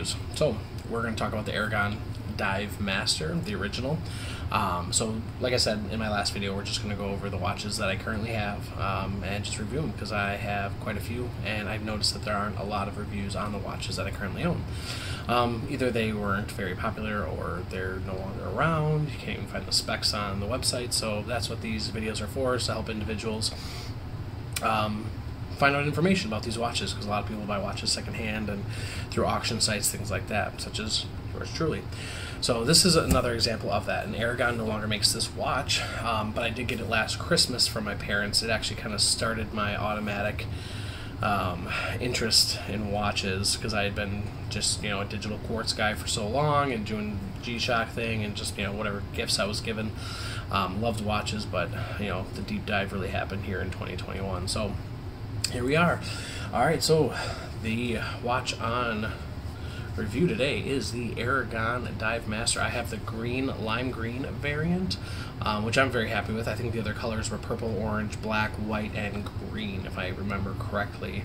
reviews. So we're going to talk about the Aragon Dive Master, the original. So like I said in my last video, we're just going to go over the watches that I currently have and just review them, because I have quite a few and I've noticed that there aren't a lot of reviews on the watches that I currently own. Either they weren't very popular or they're no longer around. You can't even find the specs on the website, so that's what these videos are for, is to help individuals find out information about these watches, because a lot of people buy watches secondhand and through auction sites, things like that, such as yours truly. So this is another example of that, and Aragon no longer makes this watch, but I did get it last Christmas from my parents. It actually kind of started my automatic interest in watches, because I had been just, you know, a digital quartz guy for so long and doing G-Shock thing and just, you know, whatever gifts I was given. Loved watches, but, you know, the deep dive really happened here in 2021. So here we are. Alright, so the watch on review today is the Aragon Dive Master. I have the green, lime green variant, which I'm very happy with. I think the other colors were purple, orange, black, white, and green, if I remember correctly.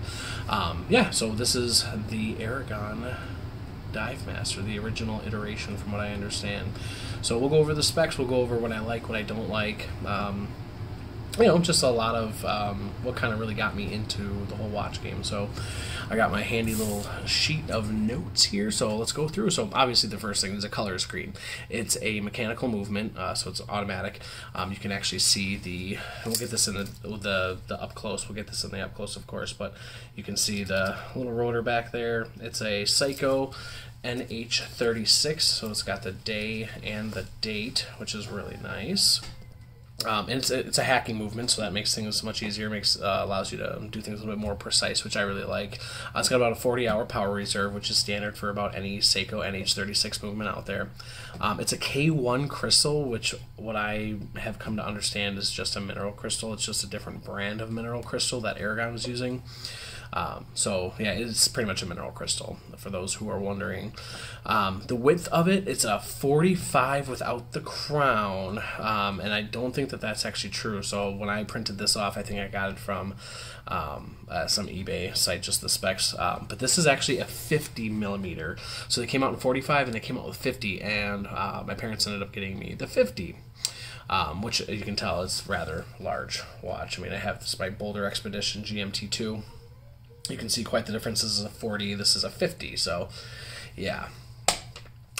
Yeah, so this is the Aragon Dive Master, the original iteration from what I understand. So we'll go over the specs, we'll go over what I like, what I don't like, you know, just a lot of what kind of really got me into the whole watch game. So I got my handy little sheet of notes here, so let's go through. So obviously the first thing is a color screen. It's a mechanical movement, so it's automatic. You can actually see the, we'll get this in the up close, we'll get this in the up close of course, but you can see the little rotor back there. It's a Seiko NH36, so it's got the day and the date, which is really nice. And it's a hacking movement, so that makes things much easier, makes allows you to do things a little bit more precise, which I really like. It's got about a 40-hour power reserve, which is standard for about any Seiko NH36 movement out there. It's a K1 crystal, which what I have come to understand is just a mineral crystal. It's just a different brand of mineral crystal that Aragon is using. So yeah, it's pretty much a mineral crystal for those who are wondering. The width of it, it's a 45 without the crown, and I don't think that that's actually true. So when I printed this off, I think I got it from some eBay site, just the specs. But this is actually a 50 millimeter. So they came out in 45 and they came out with 50, and my parents ended up getting me the 50. Which, as you can tell, is rather large watch. I mean, I have this, my Boulder Expedition GMT2. You can see quite the difference. This is a 40, this is a 50, so yeah.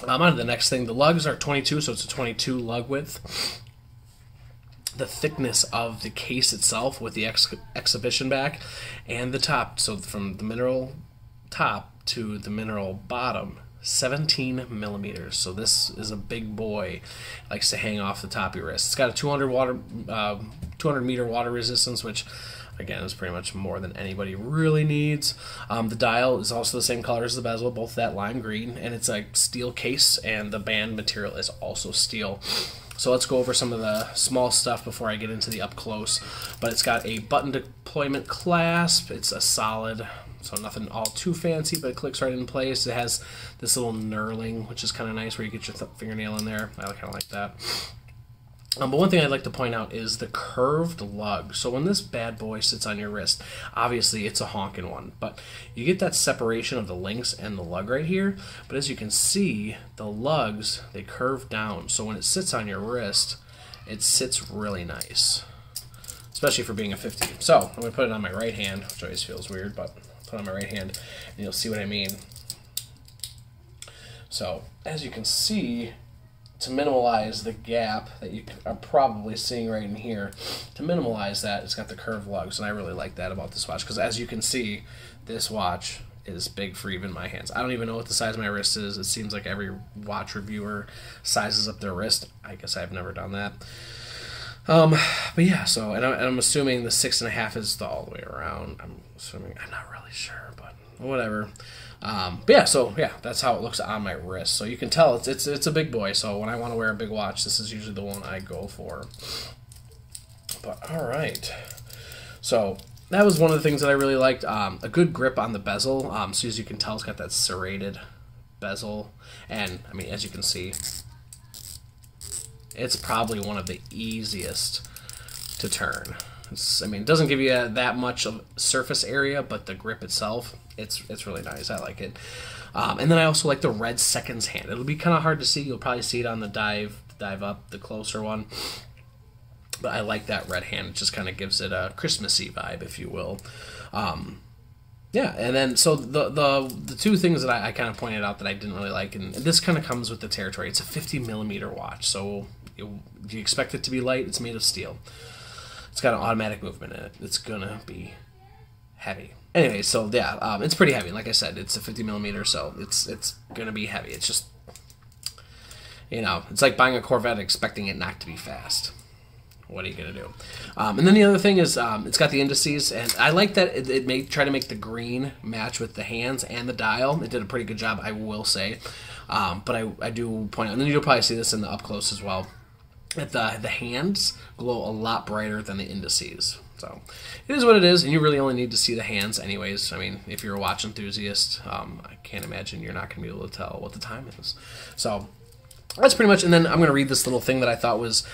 On to the next thing. The lugs are 22, so it's a 22 lug width. The thickness of the case itself with the exhibition back and the top, so from the mineral top to the mineral bottom, 17 millimeters. So this is a big boy. It likes to hang off the top of your wrist. It's got a 200 meter water resistance, which again is pretty much more than anybody really needs. The dial is also the same color as the bezel, both that lime green, and it's a steel case, and the band material is also steel. So let's go over some of the small stuff before I get into the up close. But it's got a button deployment clasp. It's a solid, so nothing all too fancy, but it clicks right in place. It has this little knurling, which is kind of nice, where you get your fingernail in there. I kind of like that. But one thing I'd like to point out is the curved lug. So when this bad boy sits on your wrist, obviously it's a honking one, but you get that separation of the links and the lug right here. But as you can see, the lugs, they curve down. So when it sits on your wrist, it sits really nice, especially for being a 50. So I'm going to put it on my right hand, which always feels weird, but I'll put it on my right hand and you'll see what I mean. So as you can see, to minimize the gap that you are probably seeing right in here, to minimize that, it's got the curved lugs, and I really like that about this watch, because as you can see, this watch is big for even my hands. I don't even know what the size of my wrist is. It seems like every watch reviewer sizes up their wrist. I guess I've never done that. But yeah, so, and I'm assuming the 6.5 is the all the way around. I'm assuming, I'm not really sure, but whatever. But yeah, so yeah, that's how it looks on my wrist. So you can tell it's a big boy. So when I want to wear a big watch, this is usually the one I go for. But all right, so that was one of the things that I really liked. A good grip on the bezel. So as you can tell, it's got that serrated bezel, and I mean, as you can see, it's probably one of the easiest to turn. It's, I mean, it doesn't give you that much of surface area, but the grip itself, it's really nice. I like it. And then I also like the red seconds hand. It'll be kind of hard to see. You'll probably see it on the dive up, the closer one. But I like that red hand. It just kind of gives it a Christmassy vibe, if you will. Yeah, and then so the two things that I kind of pointed out that I didn't really like, and this kind of comes with the territory. It's a 50mm watch, so you expect it to be light. It's made of steel. It's got an automatic movement in it. It's gonna be heavy. Anyway, so yeah, it's pretty heavy. Like I said, it's a 50mm, so it's gonna be heavy. It's just, you know, it's like buying a Corvette expecting it not to be fast. What are you going to do? And then the other thing is it's got the indices, and I like that it may try to make the green match with the hands and the dial. It did a pretty good job, I will say. But I do point out, and then you'll probably see this in the up close as well, that the hands glow a lot brighter than the indices. So it is what it is, and you really only need to see the hands anyways. I mean, if you're a watch enthusiast, I can't imagine you're not going to be able to tell what the time is. So that's pretty much, and then I'm going to read this little thing that I thought was...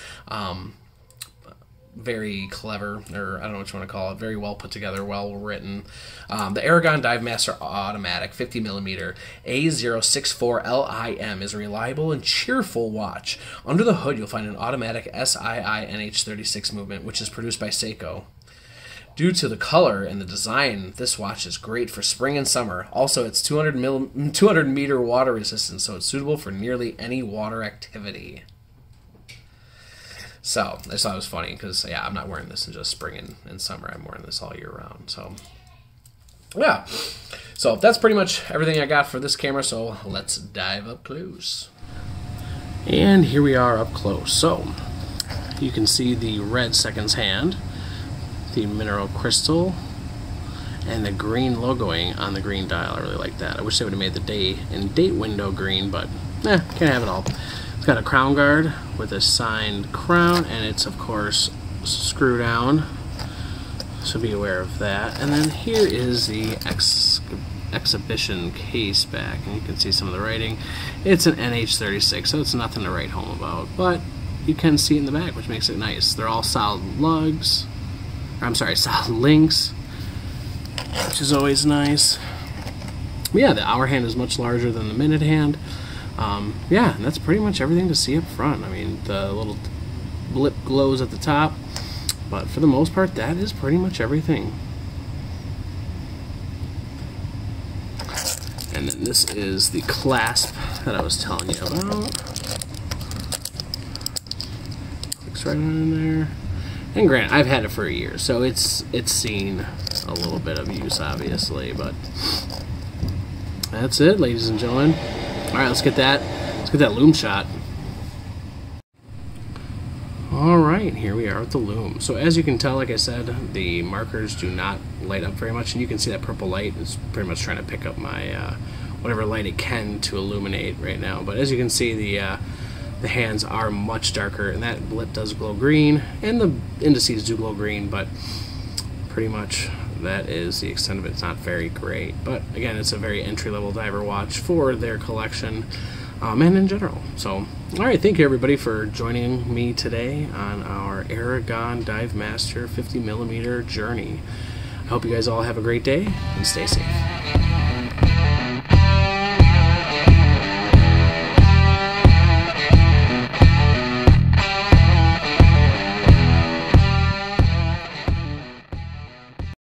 very clever, or I don't know what you want to call it, very well put together, well written. The Aragon Dive Master Automatic 50mm A064LIM is a reliable and cheerful watch. Under the hood, you'll find an automatic Seiko NH36 movement, which is produced by Seiko. Due to the color and the design, this watch is great for spring and summer. Also, it's 200 meter water resistance, so it's suitable for nearly any water activity. So, I just thought it was funny because, yeah, I'm not wearing this in just spring and summer. I'm wearing this all year round. So, yeah. So, that's pretty much everything I got for this camera. So, let's dive up close. And here we are up close. So, you can see the red seconds hand, the mineral crystal, and the green logoing on the green dial. I really like that. I wish they would have made the day and date window green, but, can't have it all. It's got a crown guard with a signed crown, and it's of course screw down, so be aware of that. And then here is the exhibition case back, and you can see some of the writing. It's an NH36, so it's nothing to write home about, but you can see it in the back, which makes it nice. They're all solid lugs, or I'm sorry, solid links, which is always nice. But yeah, the hour hand is much larger than the minute hand. Yeah, and that's pretty much everything to see up front. I mean, the little blip glows at the top, but for the most part, that is pretty much everything. And then this is the clasp that I was telling you about. Clicks right on there. And granted, I've had it for a year, so it's seen a little bit of use, obviously, but that's it, ladies and gentlemen. All right, let's get that loom shot. All right, here we are with the loom. So as you can tell, like I said, the markers do not light up very much, and you can see that purple light is pretty much trying to pick up my whatever light it can to illuminate right now. But as you can see, the hands are much darker, and that blip does glow green, and the indices do glow green, but pretty much that is the extent of it. It's not very great, but again, it's a very entry-level diver watch for their collection and in general. So, all right, thank you everybody for joining me today on our Aragon Dive Master 50mm journey. I hope you guys all have a great day and stay safe.